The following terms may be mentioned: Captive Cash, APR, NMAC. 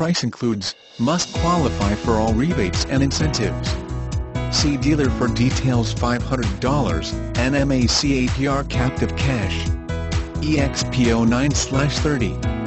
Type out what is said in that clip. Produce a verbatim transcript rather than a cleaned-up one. Price includes, must qualify for all rebates and incentives. See dealer for details. Five hundred dollars, N M A C A P R captive cash. E X P oh nine thirty